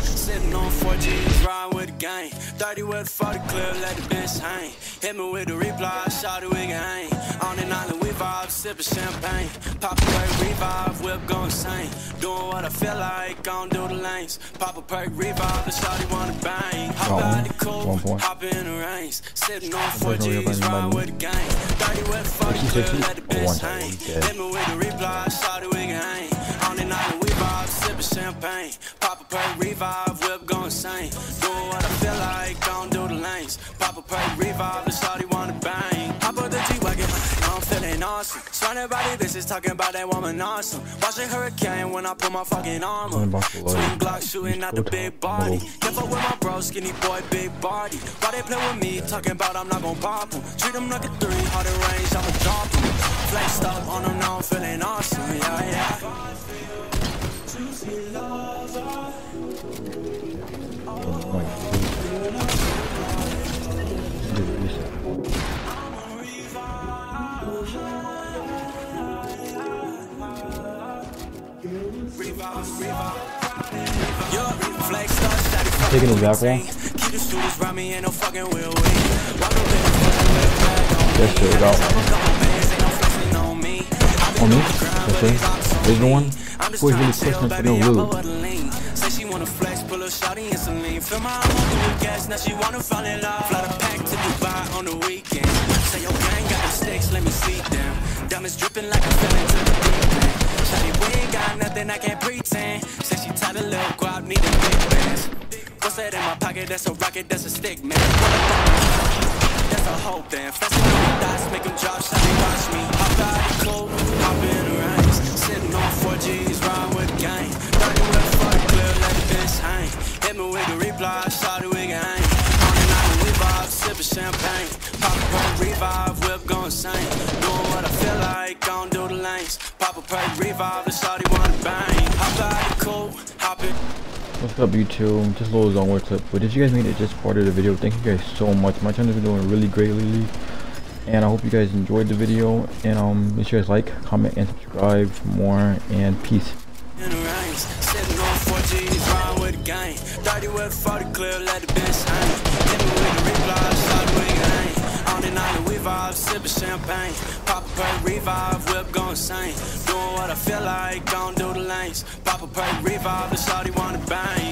Sitting on 14s, ride with the gang. 30 with 40 clear, let the bench hang. Hit me with the reply, shout it, we can hang. On an island, we vibe, sipping champagne. Pop a perk, revive, whip go insane. Doing what I feel like, gon' do the lanes. Pop a perk, revive, the shawty wanna bang. Hop out the coupe, hop in the range. Sitting on 4Gs, ride with the gang. 30 with 40 clear, let the bench hang. Hit me with the reply, shout it, we can hang. On an island, we vibe, sipping champagne. Pop a perk, revive, whip go insane. Doing what I feel like, gon' do the lanes. Pop a perk, revive, the shawty wanna bang. Hop out the G-Wagon, I'm feeling awesome. Surrounded by these bitches talking about that woman awesome. Watching hurricane when I put my fucking arm on. Swing block shooting out the big body. Careful with my bro, skinny boy, big body. Why they play with me, talking about I'm not gon' pop em. Treat them like a 300 range, I'ma drop em. Flexed up on them, now I'm feeling awesome, yeah, yeah. Taking his back wall. This shit is out. On me? That's it. Original one? Boy's really pushing it for no rules. She wanna flex, pull a shawty and some lean. Fill my arm up with gas, now she wanna fall in love. Fly the pack to Dubai on the weekend. Say your gang got the sticks, let me see them. Diamonds dripping like a fell into the deep end. Shawty, we ain't got nothing, I can't pretend. Say she tied a little guap, need a big band. What's that in my pocket? That's a rocket, that's a stick, man. That's a whole damn. Flashing on the dots, make them drop, shawty, watch me. Hop out the cold, hop in the range. Sitting on 4Gs, ride with the gang. Hit me with the reply, shawty, we can hang. On the night we vibe, sipping champagne. Pop a perk, revive, whip go insane. Doing what I feel like, gon' do the lanes. Pop a perk, revive, the shawty wanna bang. Hop out the coupe, hop it. What's up YouTube, just a little Zoneware clip. But if you guys made it this part of the video, thank you guys so much. My channel's been doing really great lately, and I hope you guys enjoyed the video. And make sure you guys like, comment, and subscribe for more, and peace. Sitting on 4Gs, ride with the gang. 30 with 40 clear, let the bench hang. Hit me with the reply, shawty, we can hang. On an island, we vibe, sipping champagne. Pop a perk, revive, whip go insane. Doing what I feel like, gon' do the lanes. Pop a perk, revive, the shawty wanna bang.